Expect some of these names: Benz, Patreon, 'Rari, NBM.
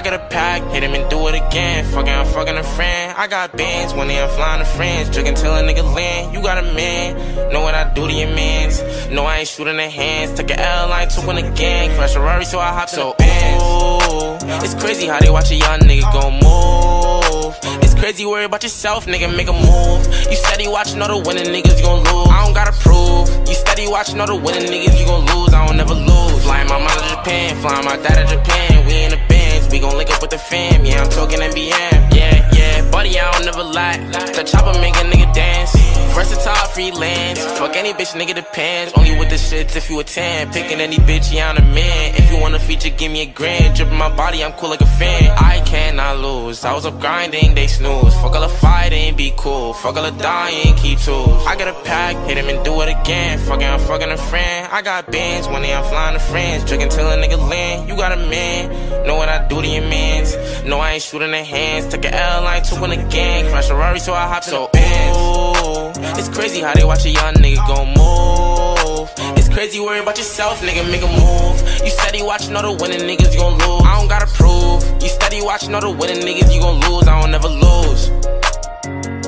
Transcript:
I got a pack, hit him and do it again. Fucking, I'm fucking a friend. I got Benz, when I'm flying to friends. Drinking till a nigga land. You got a man, know what I do to your mans. No, I ain't shooting the hands. Took a L, I ain't took one again. Crashed a Rari, so I hopped in a Benz. Ooh, it's crazy how they watch a young nigga go move. It's crazy, worry about yourself, nigga, make a move. You steady watching all the winning niggas, you gon' lose. I don't gotta prove. You steady watching all the winning niggas, you gon' lose. I don't never lose. Flying my mom to Japan, flying my dad to Japan. We in the Benz, we gon' link up with the fam. Yeah, I'm talking NBM. Yeah, yeah, buddy, I don't never lie. The chopper make a nigga dance. Versatile freelance. Fuck any bitch, nigga, depends. Only with the shits if you a 10. Picking any bitch, yeah, I'm the man. If you want a feature, give me a grand. Dripping my body, I'm cool like a fan. I cannot lose. I was up grinding, they snooze. Fuck all the fighting, be cool. Fuck all the dying, keep tools. I got a pack, hit him and do it again. Fucking, I'm fucking a friend. I got Benz, one day I'm flying to friends. Drinking till a nigga land. You got a man, know what I do to your mans. No, I ain't shooting the hands. Took a L, I ain't took one again. Crashed a Rari, so I hopped in the Benz. It's crazy how they watch a young nigga go move. It's crazy, worry about yourself, nigga, make a move. You steady watching all the winning niggas, you gon' lose. I don't gotta prove. You steady watching all the winning niggas, you gon' lose. I don't never lose.